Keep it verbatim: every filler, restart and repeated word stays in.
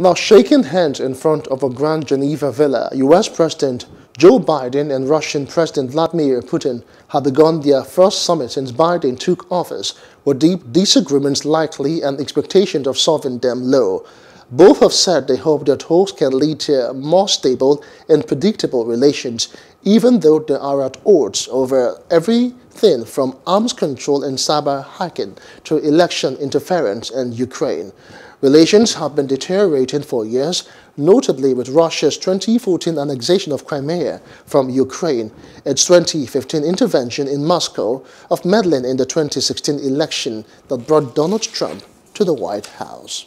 Now, shaking hands in front of a Grand Geneva villa, U S President Joe Biden and Russian President Vladimir Putin have begun their first summit since Biden took office, with deep disagreements likely and expectations of solving them low. Both have said they hope their talks can lead to more stable and predictable relations, even though they are at odds over everything from arms control and cyber hacking to election interference in Ukraine. Relations have been deteriorating for years, notably with Russia's twenty fourteen annexation of Crimea from Ukraine, its twenty fifteen intervention in Moscow, of meddling in the twenty sixteen election that brought Donald Trump to the White House.